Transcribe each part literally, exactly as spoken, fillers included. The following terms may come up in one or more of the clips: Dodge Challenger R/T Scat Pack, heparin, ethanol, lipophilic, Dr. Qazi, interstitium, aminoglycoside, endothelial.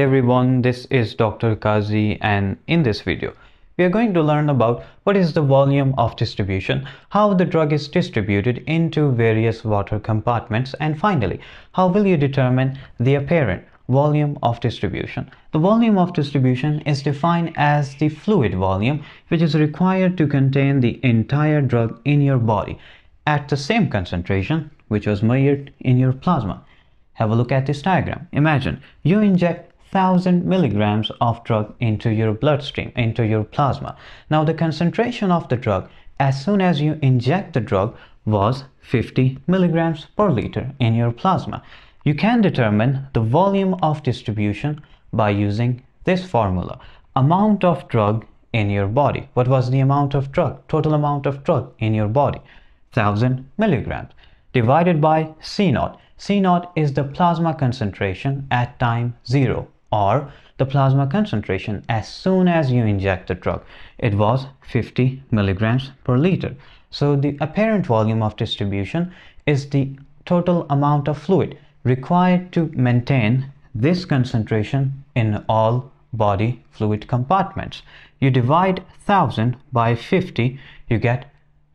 Hey everyone, this is Doctor Qazi, and in this video we are going to learn about what is the volume of distribution, how the drug is distributed into various water compartments, and finally how will you determine the heparin volume of distribution. The volume of distribution is defined as the fluid volume which is required to contain the entire drug in your body at the same concentration which was measured in your plasma. Have a look at this diagram. Imagine you inject one thousand milligrams of drug into your bloodstream, into your plasma. Now the concentration of the drug as soon as you inject the drug was fifty milligrams per liter in your plasma. You can determine the volume of distribution by using this formula: amount of drug in your body. What was the amount of drug, total amount of drug in your body? one thousand milligrams divided by C naught. C naught is the plasma concentration at time zero, or the plasma concentration as soon as you inject the drug. It was fifty milligrams per liter. So the apparent volume of distribution is the total amount of fluid required to maintain this concentration in all body fluid compartments. You divide one thousand by fifty, you get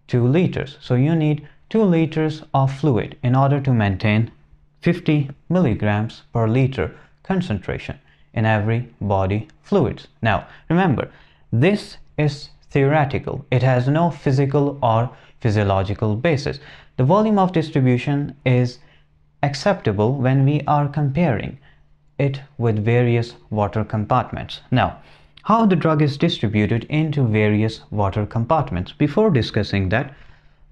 two liters. So you need two liters of fluid in order to maintain fifty milligrams per liter concentration in every body fluids. Now remember, this is theoretical. It has no physical or physiological basis. The volume of distribution is acceptable when we are comparing it with various water compartments. Now, how the drug is distributed into various water compartments. Before discussing that,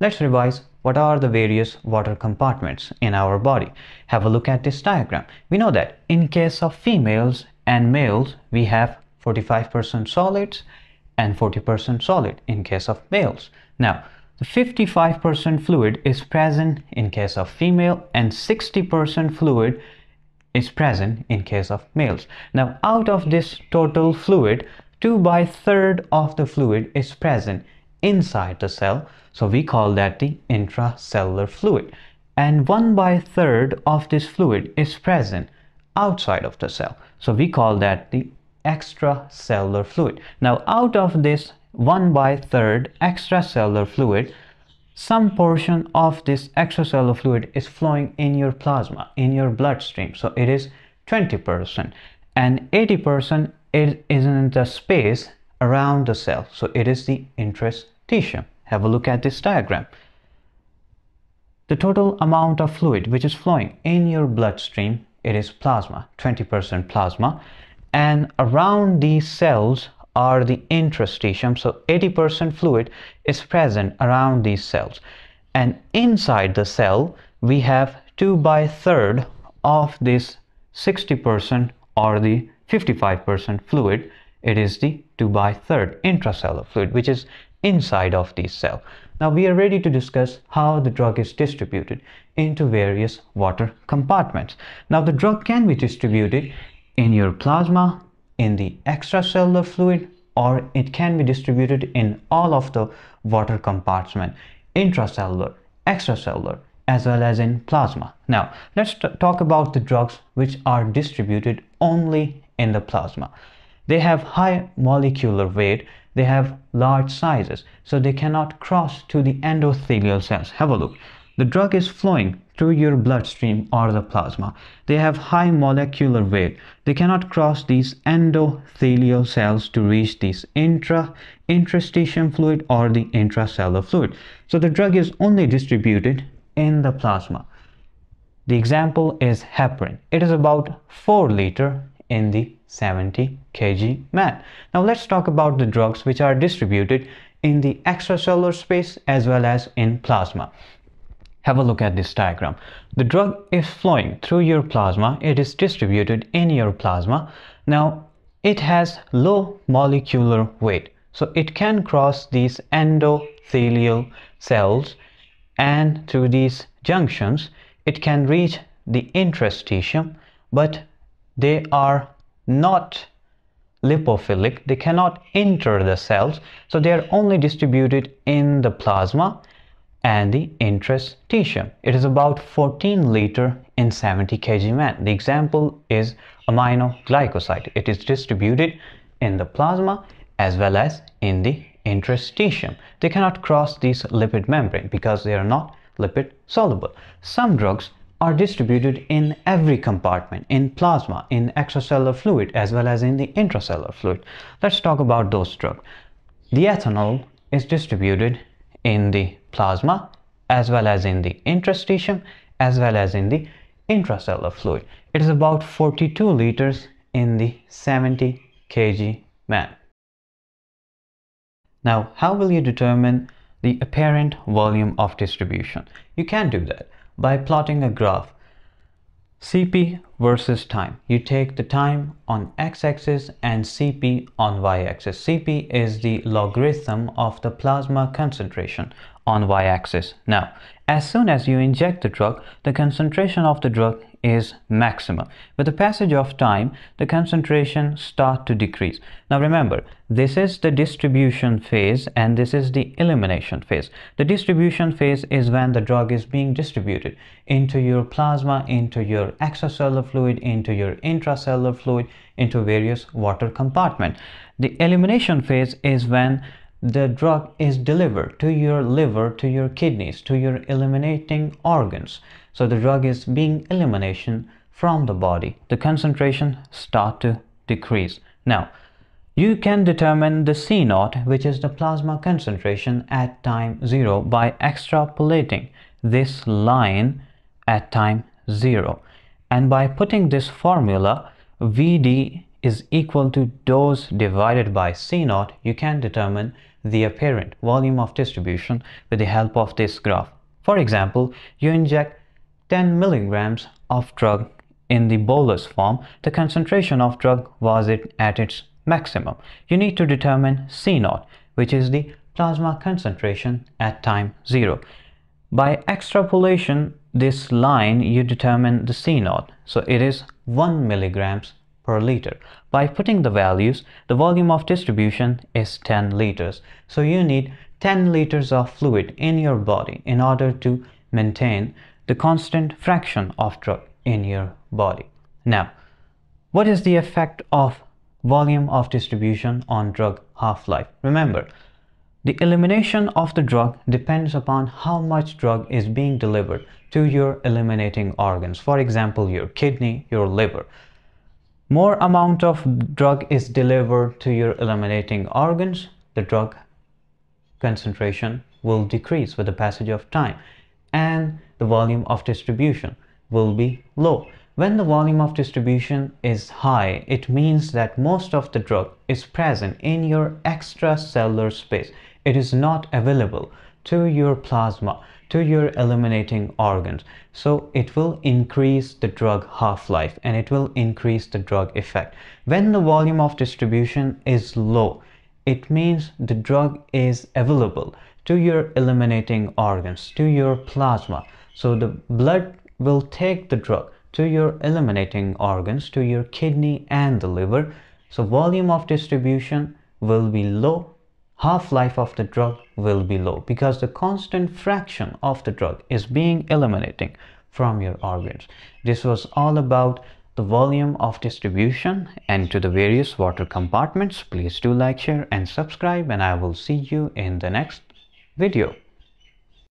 let's revise what are the various water compartments in our body. Have a look at this diagram. We know that in case of females and males, we have forty-five percent solids and forty percent solid in case of males. Now, the fifty-five percent fluid is present in case of female and sixty percent fluid is present in case of males. Now, out of this total fluid, two by third of the fluid is present inside the cell, so we call that the intracellular fluid, and one by third of this fluid is present outside of the cell, so we call that the extracellular fluid. Now out of this one by third extracellular fluid, some portion of this extracellular fluid is flowing in your plasma, in your bloodstream, so it is twenty percent, and eighty percent it is in the space around the cell, so it is the interstitium. Have a look at this diagram. The total amount of fluid which is flowing in your bloodstream, it is plasma, twenty percent plasma, and around these cells are the interstitium, so eighty percent fluid is present around these cells, and inside the cell we have two by third of this sixty percent or the fifty-five percent fluid. It is the two by third intracellular fluid which is inside of the cell. Now we are ready to discuss how the drug is distributed into various water compartments. Now the drug can be distributed in your plasma, in the extracellular fluid, or it can be distributed in all of the water compartments, intracellular, extracellular, as well as in plasma. Now let's talk about the drugs which are distributed only in the plasma. They have high molecular weight, they have large sizes, so they cannot cross to the endothelial cells. Have a look. The drug is flowing through your bloodstream or the plasma. They have high molecular weight. They cannot cross these endothelial cells to reach this intra interstitium fluid or the intracellular fluid. So the drug is only distributed in the plasma. The example is heparin. It is about four liters in the seventy kilogram man. Now let's talk about the drugs which are distributed in the extracellular space as well as in plasma. Have a look at this diagram. The drug is flowing through your plasma. It is distributed in your plasma. Now it has low molecular weight, so it can cross these endothelial cells, and through these junctions it can reach the interstitium, but they are not lipophilic. They cannot enter the cells, so they are only distributed in the plasma and the interstitium. It is about fourteen liters in seventy kilogram man. The example is aminoglycoside. It is distributed in the plasma as well as in the interstitium. They cannot cross this lipid membrane because they are not lipid soluble. Some drugs are distributed in every compartment, in plasma, in extracellular fluid, as well as in the intracellular fluid. Let's talk about those drugs. The ethanol is distributed in the plasma, as well as in the interstitium, as well as in the intracellular fluid. It is about forty-two liters in the seventy kilogram man. Now, how will you determine the apparent volume of distribution? You can do that by plotting a graph, C P versus time. You take the time on x-axis and C P on y-axis. C P is the logarithm of the plasma concentration on y-axis. Now, as soon as you inject the drug, the concentration of the drug is maximum. With the passage of time, the concentration starts to decrease. Now remember, this is the distribution phase and this is the elimination phase. The distribution phase is when the drug is being distributed into your plasma, into your extracellular fluid, into your intracellular fluid, into various water compartments. The elimination phase is when the drug is delivered to your liver, to your kidneys, to your eliminating organs. So the drug is being elimination from the body. The concentration start to decrease. Now, you can determine the C zero, which is the plasma concentration at time zero, by extrapolating this line at time zero. And by putting this formula, V D is equal to dose divided by C zero, you can determine the apparent volume of distribution with the help of this graph. For example, you inject ten milligrams of drug in the bolus form. The concentration of drug was it at its maximum. You need to determine C zero, which is the plasma concentration at time zero. By extrapolation, this line, you determine the C zero. So it is one milligrams per liter. By putting the values, the volume of distribution is ten liters. So you need ten liters of fluid in your body in order to maintain the constant fraction of drug in your body. Now, what is the effect of volume of distribution on drug half-life? Remember, the elimination of the drug depends upon how much drug is being delivered to your eliminating organs. For example, your kidney, your liver. More amount of drug is delivered to your eliminating organs, the drug concentration will decrease with the passage of time, and the volume of distribution will be low. When the volume of distribution is high, it means that most of the drug is present in your extracellular space. It is not available to your plasma, to your eliminating organs. So it will increase the drug half-life and it will increase the drug effect. When the volume of distribution is low, it means the drug is available to your eliminating organs, to your plasma. So the blood will take the drug to your eliminating organs, to your kidney and the liver. So volume of distribution will be low. Half-life of the drug will be low because the constant fraction of the drug is being eliminating from your organs. This was all about the volume of distribution and to the various water compartments. Please do like, share and subscribe, and I will see you in the next video.